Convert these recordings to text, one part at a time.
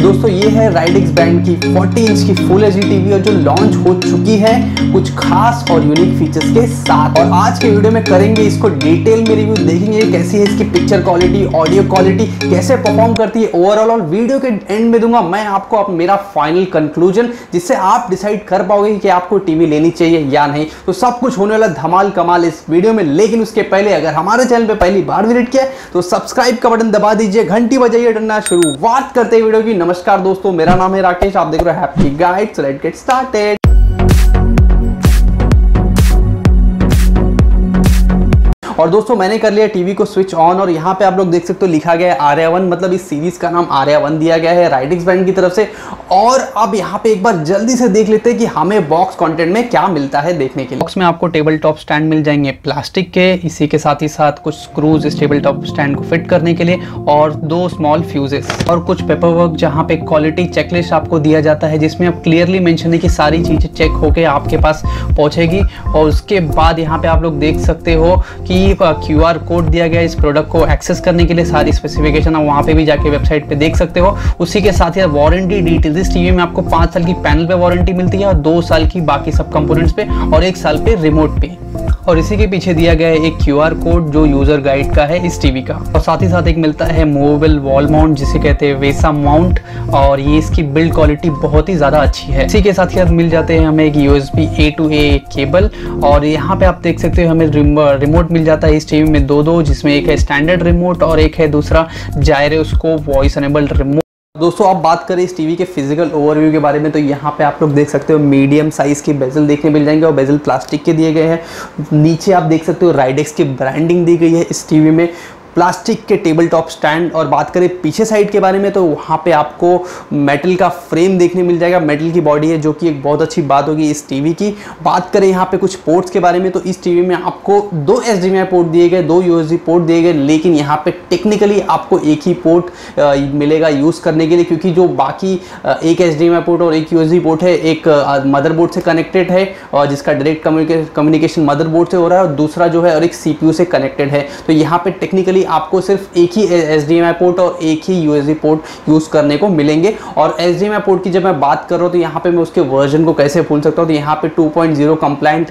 दोस्तों ये है राइडेक्स ब्रांड की 40 इंच की फुल एचडी टीवी और जो लॉन्च हो चुकी है कुछ खास और यूनिक फीचर्स के साथ। और आज के वीडियो में करेंगे इसको डिटेल में रिव्यू, देखेंगे कैसी है इसकी पिक्चर क्वालिटी, ऑडियो क्वालिटी कैसे परफॉर्म करती है ओवरऑल, और वीडियो के एंड में दूंगा मैं आपको मेरा फाइनल कंक्लूजन, जिससे आप डिसाइड कर पाओगे कि आपको टीवी लेनी चाहिए या नहीं। तो सब कुछ होने वाला धमाल कमाल इस वीडियो में। लेकिन उसके पहले अगर हमारे चैनल पर पहली बार विजिट किया तो सब्सक्राइब का बटन दबा दीजिए, घंटी बजाइए, डरना शुरुआत करते वीडियो की। नमस्कार दोस्तों, मेरा नाम है राकेश, आप देख रहे हैं Happy Guide. So let's get started. और दोस्तों मैंने कर लिया टीवी को स्विच ऑन और यहाँ पे आप लोग देख सकते हो लिखा गया है आर्या 1, मतलब इस सीरीज का नाम आर्या 1 दिया गया है राइडेक्स ब्रांड की तरफ से। और अब यहाँ पे एक बार जल्दी से देख लेते हैं कि हमें बॉक्स कंटेंट में क्या मिलता है देखने के लिए। बॉक्स में आपको टेबल टॉप स्टैंड मिल जाएंगे प्लास्टिक के, इसी के साथ ही साथ कुछ स्क्रूज इस टेबल टॉप स्टैंड को फिट करने के लिए, और दो स्मॉल फ्यूजेस और कुछ पेपर वर्क, जहाँ पे क्वालिटी चेकलिस्ट आपको दिया जाता है जिसमें आप क्लियरली मेंशन है कि सारी चीज़ें चेक होकर आपके पास पहुँचेगी। और उसके बाद यहाँ पे आप लोग देख सकते हो कि QR कोड दिया गया है इस प्रोडक्ट को एक्सेस करने के लिए। सारी स्पेसिफिकेशन आप वहाँ पे भी जाके वेबसाइट पे देख सकते हो। उसी के साथ ही वारंटी डिटेल्स, इस टीवी में आपको 5 साल की पैनल पे वारंटी मिलती है और 2 साल की बाकी सब कंपोनेंट्स पे, और 1 साल पे रिमोट पे। और इसी के पीछे दिया गया है एक QR कोड जो यूजर गाइड का है इस टीवी का। और साथ ही साथ एक मिलता है मूवेबल वॉल माउंट जिसे कहते हैं वेसा माउंट, और ये इसकी बिल्ड क्वालिटी बहुत ही ज़्यादा अच्छी है। इसी के साथ ही अब मिल जाते हैं हमें एक USB A to A cable, और यहाँ पे आप देख सकते हो हमें रिमोट मिल जाता है इस टीवी में, दो, जिसमें एक है स्टैंडर्ड रिमोट और एक है दूसरा जायरोस्कोप वॉइस एनेबल रिमोट। दोस्तों अब बात करें इस टीवी के फिजिकल ओवरव्यू के बारे में, तो यहाँ पे आप लोग देख सकते हो मीडियम साइज़ के बेजल देखने मिल जाएंगे और बेजल प्लास्टिक के दिए गए हैं। नीचे आप देख सकते हो राइडेक्स की ब्रांडिंग दी गई है इस टीवी में, प्लास्टिक के टेबल टॉप स्टैंड। और बात करें पीछे साइड के बारे में, तो वहाँ पे आपको मेटल का फ्रेम देखने मिल जाएगा, मेटल की बॉडी है, जो कि एक बहुत अच्छी बात होगी इस टीवी की। बात करें यहाँ पे कुछ पोर्ट्स के बारे में, तो इस टीवी में आपको 2 HDMI पोर्ट दिए गए, 2 USB पोर्ट दिए गए, लेकिन यहाँ पे टेक्निकली आपको एक ही पोर्ट मिलेगा यूज़ करने के लिए, क्योंकि जो बाकी एक HDMI पोर्ट और एक USB पोर्ट है, एक मदरबोर्ड से कनेक्टेड है और जिसका डायरेक्ट कम्युनिकेशन मदरबोर्ड से हो रहा है, और दूसरा जो है और एक CPU से कनेक्टेड है। तो यहाँ पर टेक्निकली आपको सिर्फ एक ही HDMI पोर्ट और एक ही USB पोर्ट यूज़ करने को मिलेंगे। और HDMI पोर्ट की जब मैं बात कर रहा हूँ तो यहाँ पे मैं उसके वर्जन को कैसे भूल सकता हूँ, तो यहाँ पे 2.0 कंप्लाइंट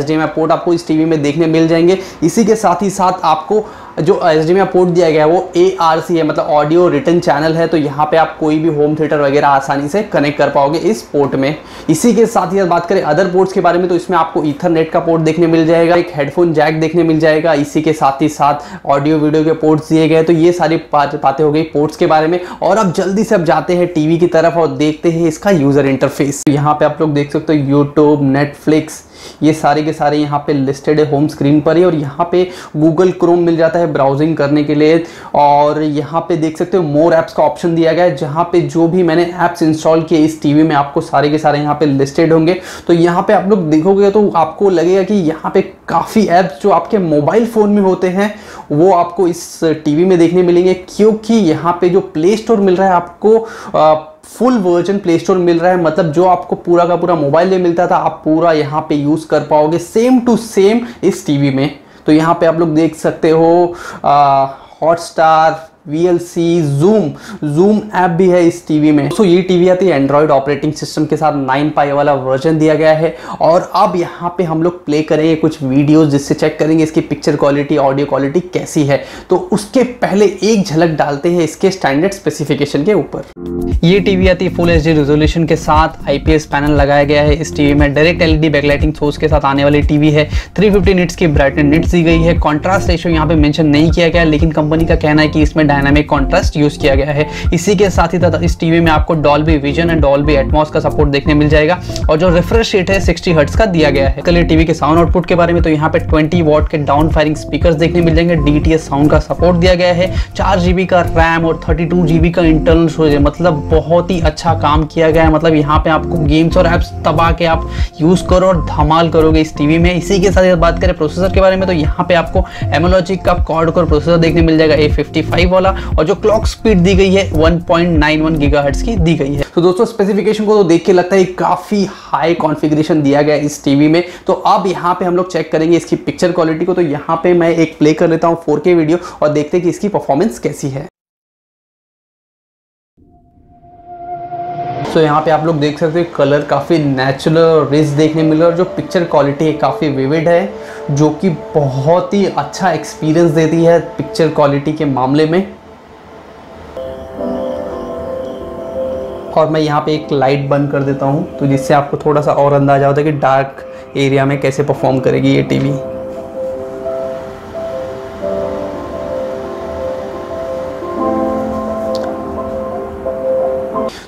HDMI पोर्ट आपको इस टीवी में देखने मिल जाएंगे। इसी के साथ ही साथ आपको जो HDMI पोर्ट दिया गया है वो ARC है, मतलब ऑडियो रिटर्न चैनल है, तो यहाँ पे आप कोई भी होम थिएटर वगैरह आसानी से कनेक्ट कर पाओगे इस पोर्ट में। इसी के साथ ही बात करें अदर पोर्ट्स के बारे में, तो इसमें आपको ईथरनेट का पोर्ट देखने मिल जाएगा, एक हेडफोन जैक देखने मिल जाएगा, इसी के साथ ही साथ ऑडियो वीडियो के पोर्ट्स दिए गए। तो ये सारी बातें हो गई पोर्ट्स के बारे में, और अब जल्दी से अब जाते हैं टीवी की तरफ और देखते हैं इसका यूज़र इंटरफेस। यहाँ पर आप लोग देख सकते हो यूट्यूब, नेटफ्लिक्स, ये सारे के सारे यहाँ पे लिस्टेड है होम स्क्रीन पर ही। और यहाँ पे गूगल क्रोम मिल जाता है ब्राउजिंग करने के लिए, और यहाँ पे देख सकते हो मोर ऐप्स का ऑप्शन दिया गया है, जहाँ पे जो भी मैंने ऐप्स इंस्टॉल किए इस टीवी में आपको सारे के सारे यहाँ पे लिस्टेड होंगे। तो यहाँ पे आप लोग देखोगे तो आपको लगेगा कि यहाँ पे काफ़ी ऐप्स जो आपके मोबाइल फ़ोन में होते हैं वो आपको इस टीवी में देखने मिलेंगे, क्योंकि यहाँ पे जो प्ले स्टोर मिल रहा है आपको फुल वर्जन प्ले स्टोर मिल रहा है, मतलब जो आपको पूरा का पूरा मोबाइल में मिलता था आप पूरा यहाँ पे यूज़ कर पाओगे सेम टू सेम इस टीवी में। तो यहाँ पे आप लोग देख सकते हो हॉटस्टार, VLC, Zoom ऐप भी है इस टीवी में। सो ये टीवी आती है एंड्रॉयड ऑपरेटिंग सिस्टम के साथ, 9.0 वाला वर्जन दिया गया है। और अब यहाँ पे हम लोग प्ले करेंगे कुछ वीडियोस, जिससे चेक करेंगे इसकी पिक्चर क्वालिटी, ऑडियो क्वालिटी कैसी है। तो उसके पहले एक झलक डालते हैं इसके स्टैंडर्ड स्पेसिफिकेशन के ऊपर। ये टीवी आती है फुल HD रेजोल्यूशन के साथ, IPS पैनल लगाया गया है इस टीवी में, डायरेक्ट LED बैकलाइटिंग सोर्स के साथ आने वाली टीवी है, 350 nits की ब्राइटनेस निट्स दी गई है। कॉन्ट्रास्ट रेशियो यहाँ पे मेंशन नहीं किया गया, लेकिन कंपनी का कहना है कि इसमें डायनामिक कॉन्ट्रास्ट यूज किया गया है। इसी के साथ ही साथ इस टीवी में आपको Dolby vision and Dolby Atmos का सपोर्ट देखने मिल जाएगा, और जो रिफ्रेश रेट है 60 हर्ट्ज का दिया गया है। कल टीवी के साउंड आउटपुट के बारे में, तो यहाँ पे 20 वॉट के डाउन फायरिंग स्पीकर्स देखने मिल जाएंगे, DTS साउंड का सपोर्ट दिया गया है, 4 GB का रैम और 32 GB का इंटरनल स्टोरेज है, मतलब बहुत ही अच्छा काम किया गया है। मतलब यहाँ पे आपको गेम्स और एप्स दबा के आप यूज करो और धमाल करोगे इस टीवी में। इसी के साथ बात करें प्रोसेसर के बारे में, तो यहाँ पे आपको एमोलॉजिक का क्वाड कोर प्रोसेसर देखने मिल जाएगा A55 वाला, और जो क्लॉक स्पीड दी गई है 1.91 गीगाहर्ट्ज की दी गई है। तो दोस्तों स्पेसिफिकेशन को तो देख के लगता है काफी हाई कॉन्फ़िगरेशन दिया गया है इस टीवी में। तो अब यहाँ पे हम लोग चेक करेंगे इसकी पिक्चर क्वालिटी को। तो यहाँ पे मैं एक प्ले कर लेता हूँ 4K वीडियो और देखते हैं कि इसकी परफॉर्मेंस कैसी है। सो यहाँ पे आप लोग देख सकते हो कलर काफ़ी नेचुरल और रिच देखने मिल रहा है और जो पिक्चर क्वालिटी है काफ़ी विविड है, जो कि बहुत ही अच्छा एक्सपीरियंस देती है पिक्चर क्वालिटी के मामले में। और मैं यहाँ पे एक लाइट बंद कर देता हूँ तो जिससे आपको थोड़ा सा और अंदाजा होता है कि डार्क एरिया में कैसे परफॉर्म करेगी ये टीवी।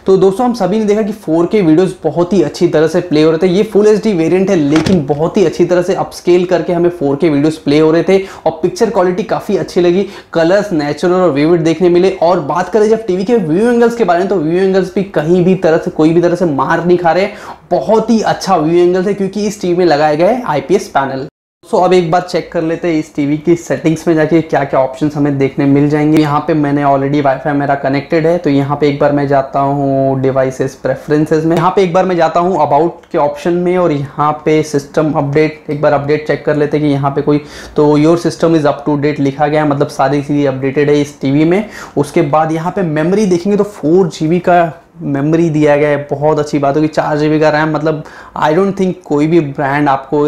तो दोस्तों हम सभी ने देखा कि 4K वीडियोज़ बहुत ही अच्छी तरह से प्ले हो रहे थे। ये फुल एचडी वेरिएंट है लेकिन बहुत ही अच्छी तरह से अपस्केल करके हमें 4K वीडियोज़ प्ले हो रहे थे और पिक्चर क्वालिटी काफ़ी अच्छी लगी, कलर्स नेचुरल और विविड देखने मिले। और बात करें जब टीवी के व्यू एंगल्स के बारे में, तो व्यू एंगल्स भी कहीं भी तरह से कोई भी तरह से मार नहीं खा रहे, बहुत ही अच्छा व्यू एंगल्स है क्योंकि इस टीवी में लगाए गए IPS पैनल। सो अब एक बार चेक कर लेते हैं इस टीवी की सेटिंग्स में जाके क्या क्या ऑप्शंस हमें देखने मिल जाएंगे। यहाँ पे मैंने ऑलरेडी वाईफाई मेरा कनेक्टेड है तो यहाँ पे एक बार मैं जाता हूँ डिवाइसेस प्रेफरेंसेस में, यहाँ पे एक बार मैं जाता हूँ अबाउट के ऑप्शन में और यहाँ पे सिस्टम अपडेट, एक बार अपडेट चेक कर लेते हैं कि यहाँ पे कोई, तो your system is up to date लिखा गया है, मतलब सारी चीज़ें अपडेटेड है इस टीवी में। उसके बाद यहाँ पर मेमोरी देखेंगे तो 4GB का मेमोरी दिया गया है, बहुत अच्छी बात होगी। 4GB का रैम, मतलब आई डोंट थिंक कोई भी ब्रांड आपको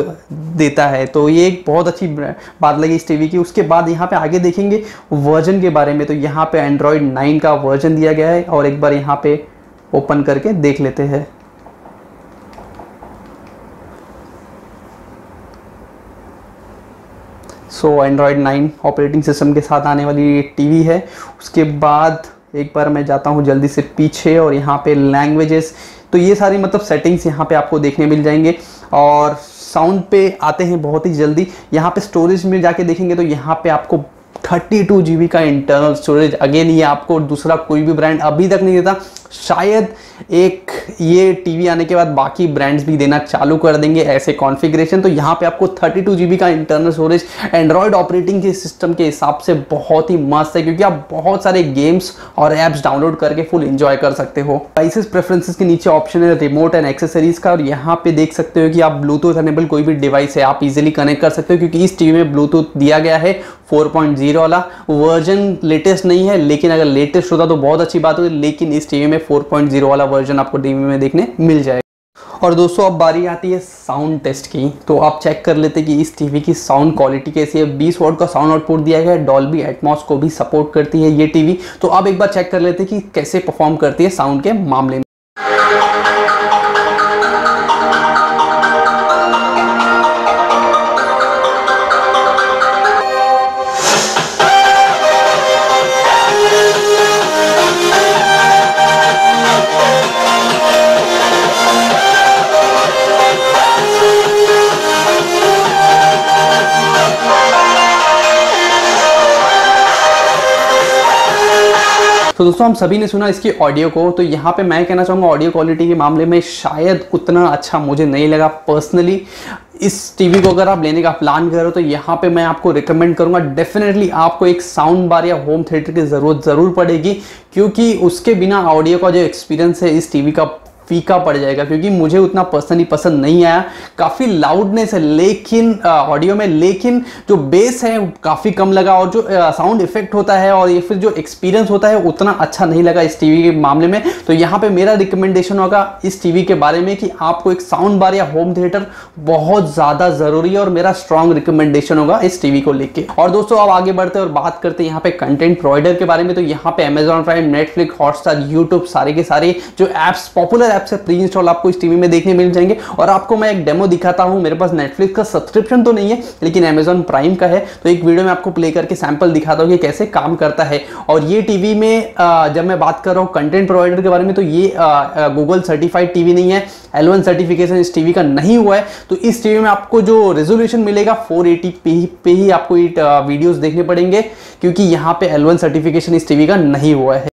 देता है, तो ये एक बहुत अच्छी बात लगी इस टीवी की। उसके बाद यहाँ पे आगे देखेंगे वर्जन के बारे में, तो यहाँ पे Android 9 का वर्जन दिया गया है और एक बार यहाँ पे ओपन करके देख लेते हैं। सो Android 9 ऑपरेटिंग सिस्टम के साथ आने वाली ये टीवी है। उसके बाद एक बार मैं जाता हूँ जल्दी से पीछे और यहाँ पे लैंग्वेजेस, तो ये सारी मतलब सेटिंग्स यहाँ पे आपको देखने मिल जाएंगे। और साउंड पे आते हैं बहुत ही जल्दी, यहाँ पे स्टोरेज में जाके देखेंगे तो यहाँ पे आपको 32GB का इंटरनल स्टोरेज, अगेन ये आपको दूसरा कोई भी ब्रांड अभी तक नहीं देता, शायद एक ये टीवी आने के बाद बाकी ब्रांड्स भी देना चालू कर देंगे ऐसे कॉन्फ़िगरेशन। तो यहाँ पे आपको 32GB का इंटरनल स्टोरेज एंड्रॉयड ऑपरेटिंग के सिस्टम के हिसाब से बहुत ही मस्त है क्योंकि आप बहुत सारे गेम्स और ऐप्स डाउनलोड करके फुल इंजॉय कर सकते हो। डिवाइसेस प्रेफरेंसेस के नीचे ऑप्शन है रिमोट एंड एक्सेसरीज का और यहाँ पे देख सकते हो कि आप ब्लूटूथ एनेबल कोई भी डिवाइस है आप इजिली कनेक्ट कर सकते हो क्योंकि इस टीवी में ब्लूटूथ दिया गया है 4.0 वाला। वर्जन लेटेस्ट नहीं है लेकिन अगर लेटेस्ट होता तो बहुत अच्छी बात होती, लेकिन इस टीवी में 4.0 वाला वर्जन आपको टीवी में देखने मिल जाएगा। और दोस्तों अब बारी आती है साउंड टेस्ट की, तो आप चेक कर लेते हैं कि इस टीवी की साउंड क्वालिटी कैसी है। 20 वॉट का साउंड आउटपुट दिया गया है, डॉल्बी एटमॉस को भी सपोर्ट करती है ये टीवी। तो आप एक बार चेक कर लेते हैं कि कैसे परफॉर्म करती है साउंड के मामले में। तो दोस्तों हम सभी ने सुना इसकी ऑडियो को, तो यहाँ पे मैं कहना चाहूँगा ऑडियो क्वालिटी के मामले में शायद उतना अच्छा मुझे नहीं लगा पर्सनली। इस टीवी को अगर आप लेने का प्लान करो तो यहाँ पे मैं आपको रिकमेंड करूँगा, डेफिनेटली आपको एक साउंड बार या होम थिएटर की ज़रूरत ज़रूर पड़ेगी क्योंकि उसके बिना ऑडियो का जो एक्सपीरियंस है इस टीवी का फीका पड़ जाएगा, क्योंकि मुझे उतना पर्सनली पसंद नहीं आया। काफ़ी लाउडनेस है लेकिन ऑडियो में, लेकिन जो बेस है काफ़ी कम लगा और जो साउंड इफेक्ट होता है और ये फिर जो एक्सपीरियंस होता है उतना अच्छा नहीं लगा इस टीवी के मामले में। तो यहाँ पे मेरा रिकमेंडेशन होगा इस टीवी के बारे में कि आपको एक साउंड बार या होम थिएटर बहुत ज़्यादा ज़रूरी है और मेरा स्ट्रॉन्ग रिकमेंडेशन होगा इस टीवी को लेके। और दोस्तों अब आगे बढ़ते हैं और बात करते हैं यहाँ पे कंटेंट प्रोवाइडर के बारे में। तो यहाँ पे Amazon prime, Netflix, Hotstar, YouTube, सारे के सारे जो ऐप्स, पॉपुलर से प्री इंस्टॉल आपको इस टीवी में देखने मिल जाएंगे। और आपको मैं एक डेमो दिखाता हूं, मेरे पास नेटफ्लिक्स का सब्सक्रिप्शन तो नहीं है लेकिन Amazon प्राइम का है, तो एक वीडियो में आपको प्ले करके सैंपल दिखाता हूं कि कैसे काम करता है। और ये टीवी में जब मैं बात कर रहा हूं कंटेंट प्रोवाइडर के बारे में, तो ये गूगल सर्टिफाइड टीवी नहीं है, L1 सर्टिफिकेशन इस टीवी का नहीं हुआ है, तो इस टीवी में आपको जो रेजोल्यूशन मिलेगा 480p पे ही आपको वीडियोस देखने पड़ेंगे क्योंकि यहाँ पे L1 सर्टिफिकेशन इस टीवी का नहीं हुआ है।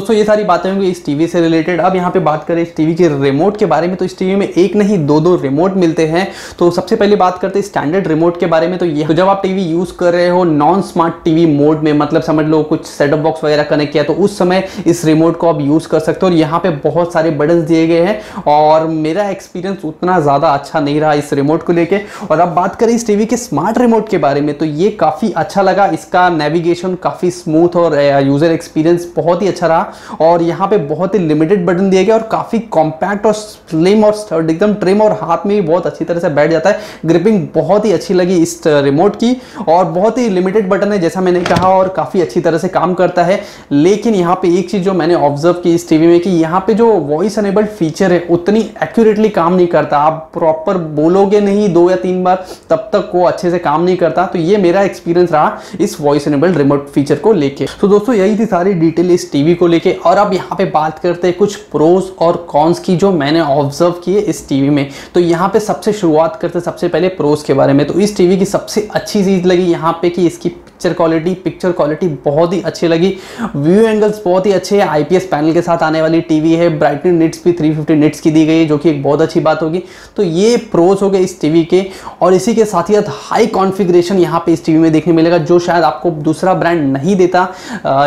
दोस्तों ये सारी बातें होंगी इस टीवी से रिलेटेड। अब यहाँ पे बात करें इस टीवी के रिमोट के बारे में, तो इस टीवी में एक नहीं दो रिमोट मिलते हैं। तो सबसे पहले बात करते हैं स्टैंडर्ड रिमोट के बारे में। तो ये जब आप टीवी यूज कर रहे हो नॉन स्मार्ट टीवी मोड में, मतलब समझ लो कुछ सेटअप बॉक्स वगैरह कनेक्ट किया, तो उस समय इस रिमोट को आप यूज कर सकते हो। और यहाँ पे बहुत सारे बटन्स दिए गए हैं और मेरा एक्सपीरियंस उतना ज्यादा अच्छा नहीं रहा इस रिमोट को लेके। और अब बात करें इस टीवी के स्मार्ट रिमोट के बारे में, तो ये काफी अच्छा लगा, इसका नेविगेशन काफी स्मूथ और यूजर एक्सपीरियंस बहुत ही अच्छा रहा। और यहाँ पे बहुत ही लिमिटेड बटन दिए गए और काफी कॉम्पैक्ट और स्लिम और एकदम ट्रिम, और हाथ में भी बहुत अच्छी तरह से बैठ जाता है। ग्रिपिंग बहुत ही अच्छी लगी इस रिमोट की और बहुत ही लिमिटेड बटन है जैसा मैंने कहा, और काफी अच्छी तरह से काम करता है। लेकिन यहाँ पे एक चीज जो मैंने ऑब्जर्व की इस टीवी में कि यहाँ पे जो वॉइस अनेबल्ड फीचर है उतनी एक्यूरेटली काम नहीं करता। आप प्रॉपर बोलोगे नहीं 2 या 3 बार तब तक वो अच्छे से काम नहीं करता। तो ये मेरा एक्सपीरियंस रहा इस वॉइस अनेबल्ड रिमोट फीचर को लेके। तो दोस्तों यही थी सारी डिटेल इस टीवी को लेके। और अब यहाँ पे बात करते हैं कुछ प्रोज और कॉन्स की जो मैंने ऑब्जर्व किए इस टीवी में। तो यहाँ पे सबसे शुरुआत करते हैं सबसे पहले प्रोज के बारे में। तो इस टीवी की सबसे अच्छी चीज लगी यहाँ पे कि इसकी पिक्चर क्वालिटी बहुत ही अच्छी लगी, व्यू एंगल्स बहुत ही अच्छे हैं, आईपीएस पैनल के साथ आने वाली टीवी है, ब्राइटनेस निट्स भी 350 निट्स की दी गई है जो कि एक बहुत अच्छी बात होगी। तो ये प्रोज हो गए इस टीवी के। और इसी के साथ ही हाई कॉन्फिगरेशन यहाँ पे इस टीवी में देखने मिलेगा जो शायद आपको दूसरा ब्रांड नहीं देता,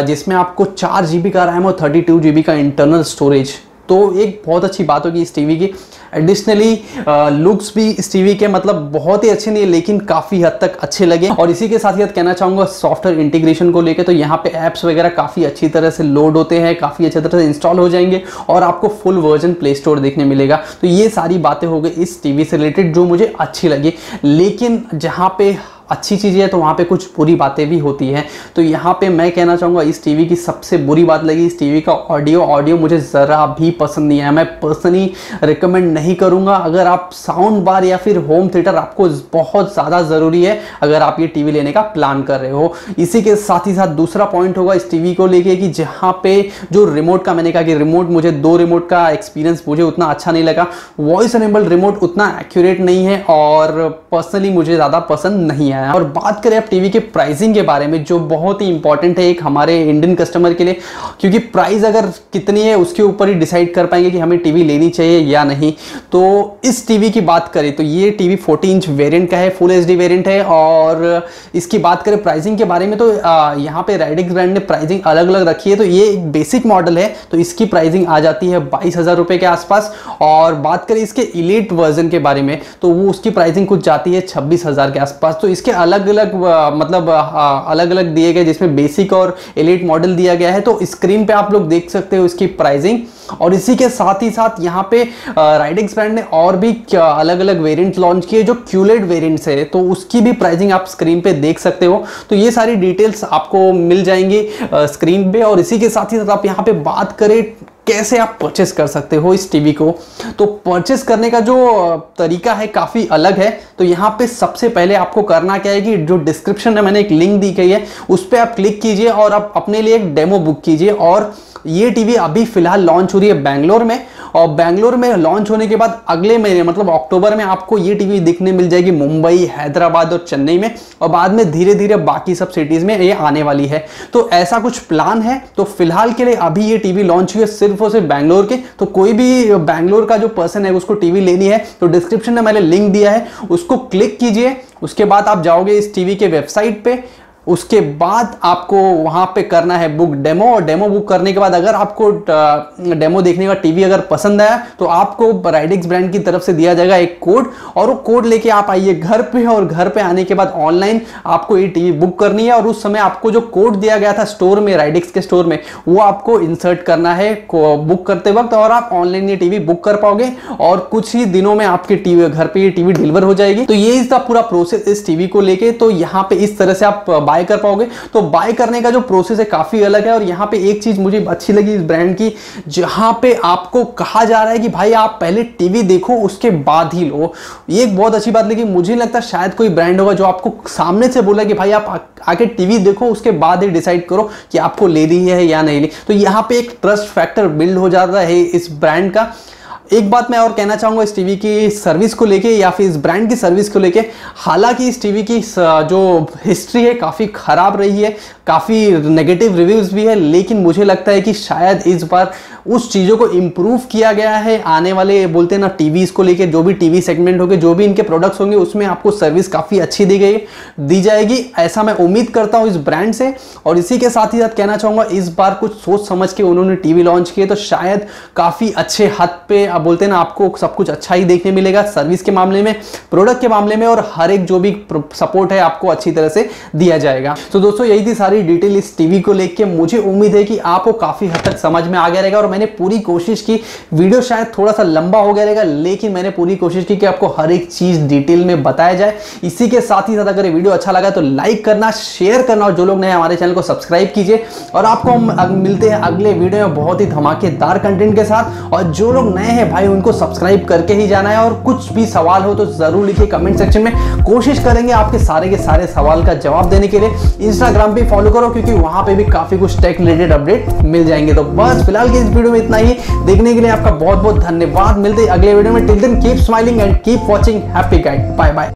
जिसमें आपको 4 GB का रैम और 32 GB का इंटरनल स्टोरेज, तो एक बहुत अच्छी बात होगी इस टीवी की। एडिशनली लुक्स भी इस टीवी के मतलब बहुत ही अच्छे नहीं है लेकिन काफ़ी हद तक अच्छे लगे। और इसी के साथ ही कहना चाहूँगा सॉफ्टवेयर इंटीग्रेशन को लेकर, तो यहाँ पे ऐप्स वगैरह काफ़ी अच्छी तरह से लोड होते हैं, काफ़ी अच्छी तरह से इंस्टॉल हो जाएंगे और आपको फुल वर्जन प्ले स्टोर देखने मिलेगा। तो ये सारी बातें हो गई इस टीवी से रिलेटेड जो मुझे अच्छी लगी। लेकिन जहाँ पे अच्छी चीज़ है तो वहाँ पे कुछ बुरी बातें भी होती हैं। तो यहाँ पे मैं कहना चाहूँगा इस टीवी की सबसे बुरी बात लगी इस टीवी का ऑडियो मुझे ज़रा भी पसंद नहीं आया। मैं पर्सनली रिकमेंड नहीं करूँगा। अगर आप साउंड बार या फिर होम थिएटर आपको बहुत ज़्यादा ज़रूरी है अगर आप ये टीवी लेने का प्लान कर रहे हो। इसी के साथ ही साथ दूसरा पॉइंट होगा इस टीवी को लेके कि जहाँ पे जो रिमोट का मैंने कहा कि रिमोट मुझे 2 रिमोट का एक्सपीरियंस मुझे उतना अच्छा नहीं लगा, वॉइस एनेबल्ड रिमोट उतना एक्यूरेट नहीं है और पर्सनली मुझे ज़्यादा पसंद नहीं आया। और बात करें अब टीवी के प्राइसिंग के बारे में जो बहुत ही इंपॉर्टेंट है एक हमारे इंडियन कस्टमर के लिए, क्योंकि प्राइस अगर कितनी है उसके ऊपर ही डिसाइड कर पाएंगे कि हमें टीवी लेनी चाहिए या नहीं। तो इस टीवी की बात करें तो ये टीवी 40 इंच वेरिएंट का है, फुल एचडी वेरिएंट है। और इसकी बात करें प्राइसिंग के बारे में तो यहाँ पे राइडेक्स ब्रांड ने प्राइसिंग अलग अलग रखी है। तो ये एक बेसिक मॉडल है तो इसकी प्राइसिंग आ जाती है 22,000 रुपये के आसपास। और बात करें इसके इलीट वर्जन के बारे में तो वो उसकी प्राइसिंग कुछ जाती है 26,000 के आसपास। तो इसके अलग अलग दिए गए जिसमें बेसिक और एलीट मॉडल दिया गया है। तो स्क्रीन पे आप लोग देख सकते हो इसकी प्राइसिंग। और इसी के साथ ही साथ यहाँ पे राइडेक्स ब्रांड ने और भी अलग अलग वेरिएंट लॉन्च किए जो क्यूलेड वेरिएंट्स है, तो उसकी भी प्राइसिंग आप स्क्रीन पे देख सकते हो। तो ये सारी डिटेल्स आपको मिल जाएंगी स्क्रीन पे। और इसी के साथ ही साथ आप यहाँ पे बात करें कैसे आप परचेस कर सकते हो इस टीवी को, तो परचेस करने का जो तरीका है काफ़ी अलग है। तो यहाँ पे सबसे पहले आपको करना क्या है कि जो डिस्क्रिप्शन में मैंने एक लिंक दी गई है उस पर आप क्लिक कीजिए और आप अपने लिए एक डेमो बुक कीजिए। और ये टीवी अभी फ़िलहाल लॉन्च हो रही है बैंगलोर में, और बैंगलोर में लॉन्च होने के बाद अगले महीने मतलब अक्टूबर में आपको ये टीवी देखने मिल जाएगी मुंबई, हैदराबाद और चेन्नई में, और बाद में धीरे धीरे बाकी सब सिटीज़ में ये आने वाली है। तो ऐसा कुछ प्लान है। तो फिलहाल के लिए अभी ये टीवी लॉन्च हुई है सिर्फ और सिर्फ बैंगलोर के। तो कोई भी बैंगलोर का जो पर्सन है उसको टीवी लेनी है तो डिस्क्रिप्शन में मैंने लिंक दिया है उसको क्लिक कीजिए। उसके बाद आप जाओगे इस टीवी के वेबसाइट पे, उसके बाद आपको वहाँ पे करना है बुक डेमो। और डेमो बुक करने के बाद अगर आपको डेमो देखने का टीवी अगर पसंद आया तो आपको राइडेक्स ब्रांड की तरफ से दिया जाएगा एक कोड, और वो कोड लेके आप आइए घर पे। और घर पे आने के बाद ऑनलाइन आपको ये टीवी बुक करनी है और उस समय आपको जो कोड दिया गया था स्टोर में, राइडेक्स के स्टोर में, वो आपको इंसर्ट करना है बुक करते वक्त, और आप ऑनलाइन ये टीवी बुक कर पाओगे। और कुछ ही दिनों में आपके टीवी घर पर ये टीवी डिलीवर हो जाएगी। तो ये इसका पूरा प्रोसेस इस टीवी को लेके। तो यहाँ पर इस तरह से आप बाय कर पाओगे। तो बाय करने का जो प्रोसेस है काफी अलग है। और यहाँ पे एक चीज मुझे अच्छी लगी इस ब्रांड की, जहां पे आपको कहा जा रहा है कि भाई आप पहले टीवी देखो उसके बाद ही लो। ये एक बहुत अच्छी बात लगी। मुझे लगता है शायद कोई ब्रांड होगा जो आपको सामने से बोला कि भाई आप आके टीवी देखो उसके बाद ही डिसाइड करो कि आपको लेनी है या नहीं। तो यहाँ पे एक ट्रस्ट फैक्टर बिल्ड हो जाता है इस ब्रांड का। एक बात मैं और कहना चाहूँगा इस टीवी की सर्विस को लेके या फिर इस ब्रांड की सर्विस को लेके, हालांकि इस टीवी की जो हिस्ट्री है काफ़ी ख़राब रही है, काफ़ी नेगेटिव रिव्यूज़ भी है, लेकिन मुझे लगता है कि शायद इस बार उस चीज़ों को इम्प्रूव किया गया है। आने वाले बोलते हैं ना टीवीज़ को लेके, जो भी टीवी सेगमेंट होंगे, जो भी इनके प्रोडक्ट्स होंगे, उसमें आपको सर्विस काफ़ी अच्छी दी गई दी जाएगी, ऐसा मैं उम्मीद करता हूँ इस ब्रांड से। और इसी के साथ ही साथ कहना चाहूँगा इस बार कुछ सोच समझ के उन्होंने टीवी लॉन्च किए तो शायद काफ़ी अच्छे हद पे आप बोलते हैं ना आपको सब कुछ अच्छा ही देखने मिलेगा, सर्विस के मामले में, प्रोडक्ट के मामले में, और हर एक जो भी सपोर्ट है आपको अच्छी तरह से दिया जाएगा। तो दोस्तों यही थी सारी डिटेल इस टीवी को लेके। मुझे उम्मीद है कि आपको काफ़ी हद तक समझ में आ गया रहेगा, और मैंने पूरी कोशिश की, वीडियो शायद थोड़ा सा लंबा हो गया रहेगा, लेकिन मैंने पूरी कोशिश की कि आपको हर एक चीज़ डिटेल में बताया जाए। इसी के साथ ही साथ अगर वीडियो अच्छा लगा तो लाइक करना, शेयर करना, और जो लोग नए हमारे चैनल को सब्सक्राइब कीजिए। और आपको हम मिलते हैं अगले वीडियो में बहुत ही धमाकेदार कंटेंट के साथ, और जो लोग नए हैं भाई उनको सब्सक्राइब करके ही जाना है। और कुछ भी सवाल हो तो ज़रूर लिखिए कमेंट सेक्शन में, कोशिश करेंगे आपके सारे के सारे सवाल का जवाब देने के लिए। इंस्टाग्राम पे फॉलो करो क्योंकि वहाँ पे भी काफ़ी कुछ टेक रिलेटेड अपडेट मिल जाएंगे। तो बस फिलहाल के इस वीडियो में इतना ही, देखने के लिए आपका बहुत बहुत धन्यवाद। मिलते हैं अगले वीडियो में, till then keep smiling and keep watching Happy Guide. Bye bye.